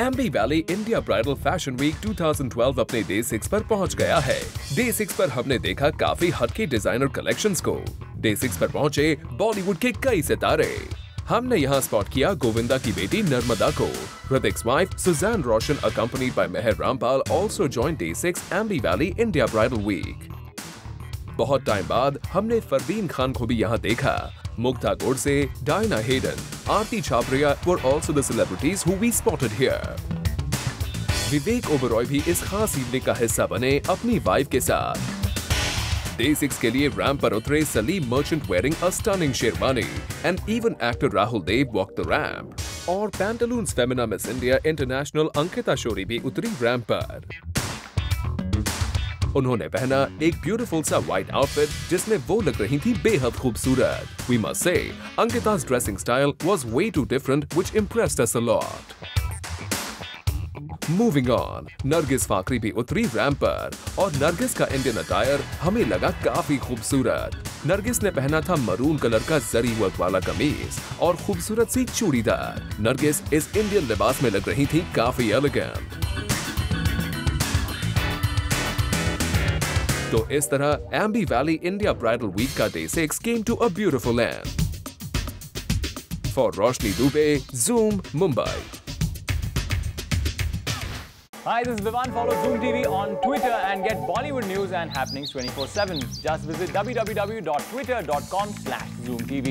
Ambi Valley India bridal fashion week 2012 अपने day 6 पर पहुंच गया है। डे 6 पर हमने देखा काफी हटके डिजाइनर कलेक्शंस को। डे 6 पर पहुंचे बॉलीवुड के कई सितारे। हमने यहाँ स्पॉट किया गोविंदा की बेटी नर्मदा को। Radhik's wife Suzanne Roshan, accompanied by Meher Rampal, also joined Day 6 Ambi Valley India Bridal Week. बहुत टाइम बाद हमने फरदीन खान को भी यहाँ देखा। Mugdha Godse, Diana Hayden, Aarti Chhabria were also the celebrities who we spotted here. Vivek Oberoi भी इस खास इवनिंग का हिस्सा बने अपनी वाइफ के साथ। Day 6 के लिए रैंप पर उतरे Salim Merchant wearing a stunning sherwani, and even actor Rahul Dev walked the ramp. और Pantaloons Femina Miss India International Ankita Shorey भी उतरी रैंप पर। उन्होंने पहना एक ब्यूटीफुल सा व्हाइट आउटफिट जिसमें वो लग रही थी बेहद खूबसूरत। We must say, Ankita's dressing style was way too different, which impressed us a lot. Moving on, Nargis Fakhri भी उतरी रैंप पर और नरगिस का इंडियन अटायर हमें लगा काफी खूबसूरत। नरगिस ने पहना था मरून कलर का जरी वर्क वाला कमीज और खूबसूरत सी चूड़ीदार। नरगिस इस इंडियन लिबास में लग रही थी काफी एलिगेंट। तो इस तरह Aamby valley India bridal week का day 6 came to a beautiful end. For Roshni Dubey, Zoom Mumbai. Hi, this is Vivan. Follow Zoom TV on Twitter and get Bollywood news and happenings 24/7. Just visit www.twitter.com/ZoomTV.